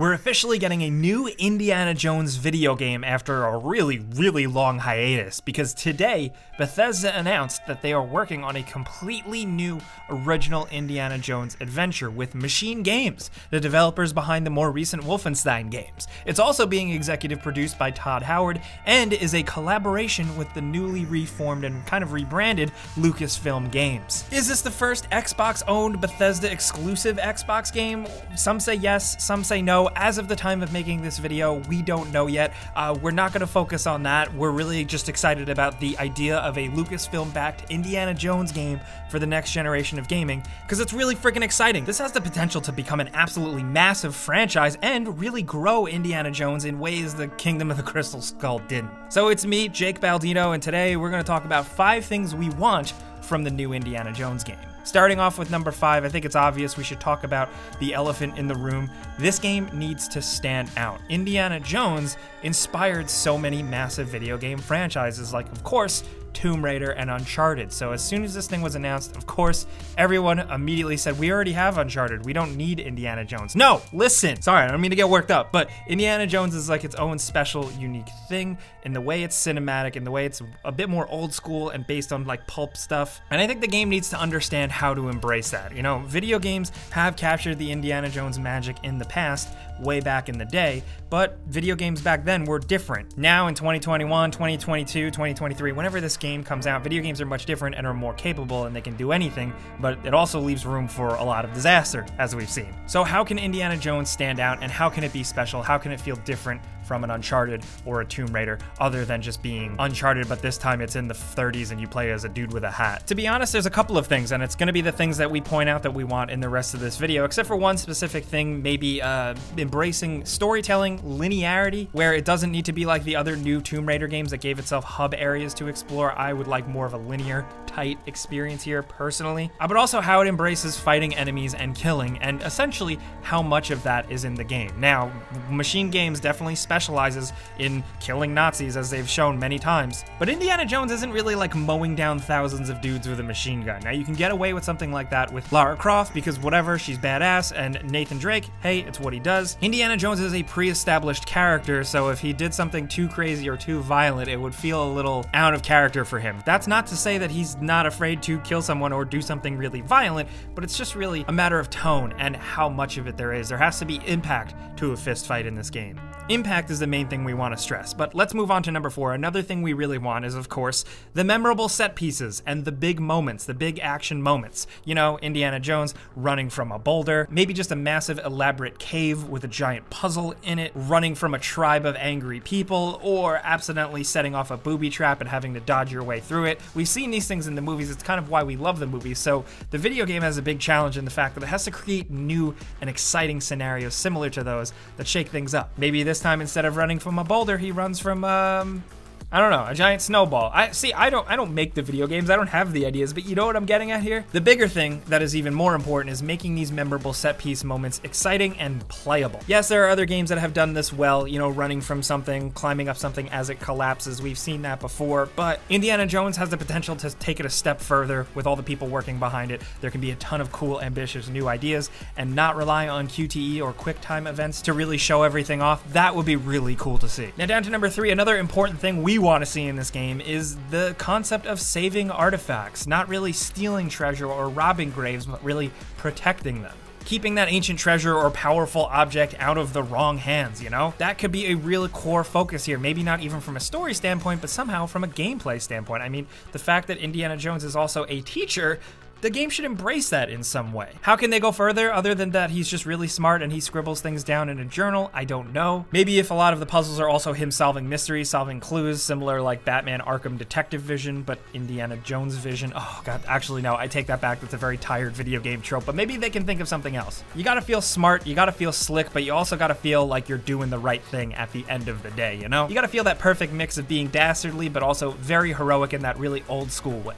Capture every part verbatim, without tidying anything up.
We're officially getting a new Indiana Jones video game after a really, really long hiatus, because today, Bethesda announced that they are working on a completely new original Indiana Jones adventure with Machine Games, the developers behind the more recent Wolfenstein games. It's also being executive produced by Todd Howard and is a collaboration with the newly reformed and kind of rebranded Lucasfilm Games. Is this the first Xbox-owned Bethesda exclusive Xbox game? Some say yes, some say no. As of the time of making this video, we don't know yet. Uh, we're not going to focus on that. We're really just excited about the idea of a Lucasfilm-backed Indiana Jones game for the next generation of gaming, because it's really freaking exciting. This has the potential to become an absolutely massive franchise and really grow Indiana Jones in ways the Kingdom of the Crystal Skull didn't. So it's me, Jake Baldino, and today we're going to talk about five things we want from the new Indiana Jones game. Starting off with number five, I think it's obvious we should talk about the elephant in the room. This game needs to stand out. Indiana Jones inspired so many massive video game franchises, like, of course, Tomb Raider and Uncharted. So as soon as this thing was announced, of course, everyone immediately said, we already have Uncharted. We don't need Indiana Jones. No, listen. Sorry, I don't mean to get worked up, but Indiana Jones is like its own special, unique thing in the way it's cinematic, in the way it's a bit more old school and based on like pulp stuff. And I think the game needs to understand how to embrace that. You know, video games have captured the Indiana Jones magic in the past, way back in the day, but video games back then were different. Now in twenty twenty-one, twenty twenty-two, twenty twenty-three, whenever this game comes out, video games are much different and are more capable, and they can do anything, but it also leaves room for a lot of disaster, as we've seen. So how can Indiana Jones stand out, and how can it be special? How can it feel different from an Uncharted or a Tomb Raider, other than just being Uncharted, but this time it's in the thirties and you play as a dude with a hat? To be honest, there's a couple of things, and it's gonna be the things that we point out that we want in the rest of this video, except for one specific thing, maybe uh, embracing storytelling, linearity, where it doesn't need to be like the other new Tomb Raider games that gave itself hub areas to explore. I would like more of a linear, tight experience here, personally. Uh, but also how it embraces fighting enemies and killing, and essentially how much of that is in the game. Now, Machine Games definitely special specializes in killing Nazis, as they've shown many times. But Indiana Jones isn't really like mowing down thousands of dudes with a machine gun. Now, you can get away with something like that with Lara Croft, because whatever, she's badass, and Nathan Drake, hey, it's what he does. Indiana Jones is a pre-established character, so if he did something too crazy or too violent, it would feel a little out of character for him. That's not to say that he's not afraid to kill someone or do something really violent, but it's just really a matter of tone and how much of it there is. There has to be impact to a fist fight in this game. Impact is the main thing we want to stress, but let's move on to number four. Another thing we really want is, of course, the memorable set pieces and the big moments, the big action moments. You know, Indiana Jones running from a boulder, maybe just a massive elaborate cave with a giant puzzle in it, running from a tribe of angry people, or accidentally setting off a booby trap and having to dodge your way through it. We've seen these things in the movies. It's kind of why we love the movies. So the video game has a big challenge in the fact that it has to create new and exciting scenarios similar to those that shake things up. Maybe this time, instead of running from a boulder, he runs from um I don't know, a giant snowball. I see, I don't I don't make the video games. I don't have the ideas, but you know what I'm getting at here? The bigger thing that is even more important is making these memorable set piece moments exciting and playable. Yes, there are other games that have done this well, you know, running from something, climbing up something as it collapses. We've seen that before, but Indiana Jones has the potential to take it a step further with all the people working behind it. There can be a ton of cool, ambitious new ideas and not rely on Q T E or quick time events to really show everything off. That would be really cool to see. Now down to number three, another important thing we want to see in this game is the concept of saving artifacts, not really stealing treasure or robbing graves, but really protecting them. Keeping that ancient treasure or powerful object out of the wrong hands, you know? That could be a real core focus here, maybe not even from a story standpoint, but somehow from a gameplay standpoint. I mean, the fact that Indiana Jones is also a teacher, the game should embrace that in some way. How can they go further other than that he's just really smart and he scribbles things down in a journal? I don't know. Maybe if a lot of the puzzles are also him solving mysteries, solving clues, similar like Batman Arkham detective vision, but Indiana Jones vision. Oh God, actually no, I take that back. That's a very tired video game trope, but maybe they can think of something else. You gotta feel smart, you gotta feel slick, but you also gotta feel like you're doing the right thing at the end of the day, you know? You gotta feel that perfect mix of being dastardly, but also very heroic in that really old school way.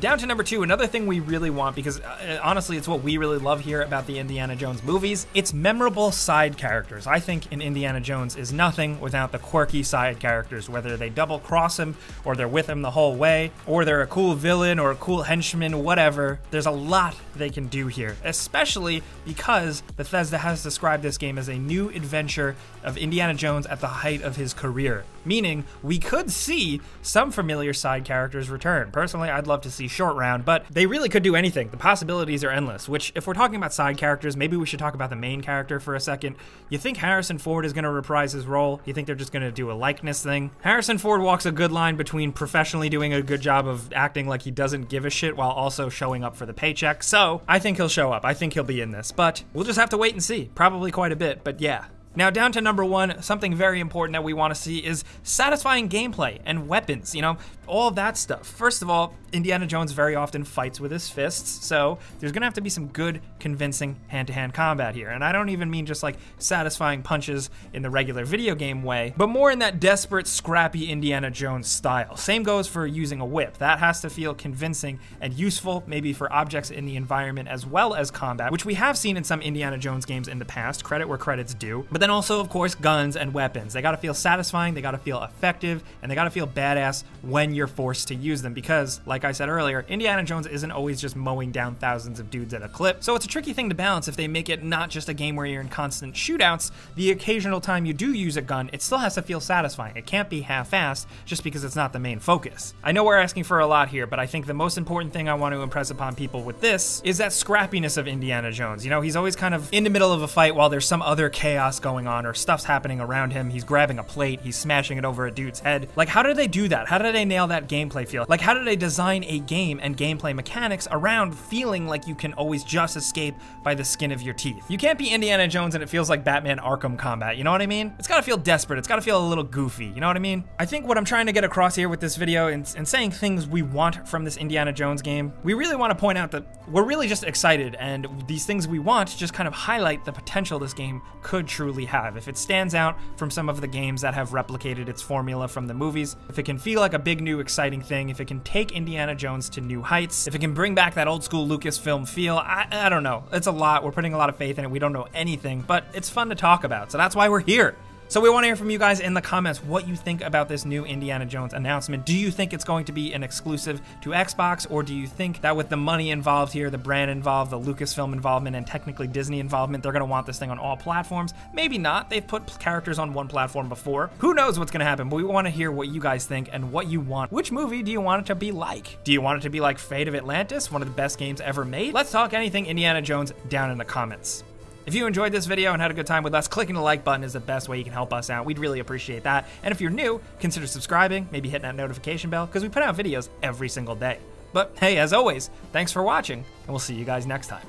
Down to number two, another thing we really want, because uh, honestly, it's what we really love here about the Indiana Jones movies, it's memorable side characters. I think in Indiana Jones is nothing without the quirky side characters, whether they double cross him or they're with him the whole way, or they're a cool villain or a cool henchman, whatever. There's a lot they can do here, especially because Bethesda has described this game as a new adventure of Indiana Jones at the height of his career, meaning we could see some familiar side characters return. Personally, I'd love to see Short Round, but they really could do anything. The possibilities are endless, which if we're talking about side characters, maybe we should talk about the main character for a second. You think Harrison Ford is going to reprise his role? You think they're just going to do a likeness thing? Harrison Ford walks a good line between professionally doing a good job of acting like he doesn't give a shit while also showing up for the paycheck, so I think he'll show up. I think he'll be in this, but we'll just have to wait and see. Probably quite a bit, but yeah. Now down to number one, something very important that we want to see is satisfying gameplay and weapons, you know, all that stuff. First of all, Indiana Jones very often fights with his fists, so there's gonna have to be some good, convincing hand-to-hand combat here. And I don't even mean just like satisfying punches in the regular video game way, but more in that desperate, scrappy Indiana Jones style. Same goes for using a whip. That has to feel convincing and useful, maybe for objects in the environment as well as combat, which we have seen in some Indiana Jones games in the past, credit where credit's due. But then And also, of course, guns and weapons. They gotta feel satisfying, they gotta feel effective, and they gotta feel badass when you're forced to use them, because, like I said earlier, Indiana Jones isn't always just mowing down thousands of dudes at a clip, so it's a tricky thing to balance if they make it not just a game where you're in constant shootouts. The occasional time you do use a gun, it still has to feel satisfying. It can't be half-assed just because it's not the main focus. I know we're asking for a lot here, but I think the most important thing I want to impress upon people with this is that scrappiness of Indiana Jones. You know, he's always kind of in the middle of a fight while there's some other chaos going on or stuff's happening around him. He's grabbing a plate, he's smashing it over a dude's head. Like, how did they do that? How did they nail that gameplay feel? Like, how did they design a game and gameplay mechanics around feeling like you can always just escape by the skin of your teeth? You can't be Indiana Jones and it feels like Batman Arkham combat, you know what I mean? It's gotta feel desperate, it's gotta feel a little goofy, you know what I mean? I think what I'm trying to get across here with this video and, and saying things we want from this Indiana Jones game, we really want to point out that we're really just excited, and these things we want just kind of highlight the potential this game could truly have. If it stands out from some of the games that have replicated its formula from the movies, if it can feel like a big new exciting thing, if it can take Indiana Jones to new heights, if it can bring back that old school Lucasfilm feel, I, I don't know. It's a lot. We're putting a lot of faith in it. We don't know anything, but it's fun to talk about. So that's why we're here. So we want to hear from you guys in the comments what you think about this new Indiana Jones announcement. Do you think it's going to be an exclusive to Xbox, or do you think that with the money involved here, the brand involved, the Lucasfilm involvement, and technically Disney involvement, they're going to want this thing on all platforms? Maybe not. They've put characters on one platform before. Who knows what's going to happen, but we want to hear what you guys think and what you want. Which movie do you want it to be like? Do you want it to be like Fate of Atlantis, one of the best games ever made? Let's talk anything Indiana Jones down in the comments. If you enjoyed this video and had a good time with us, clicking the like button is the best way you can help us out. We'd really appreciate that. And if you're new, consider subscribing, maybe hitting that notification bell, because we put out videos every single day. But hey, as always, thanks for watching, and we'll see you guys next time.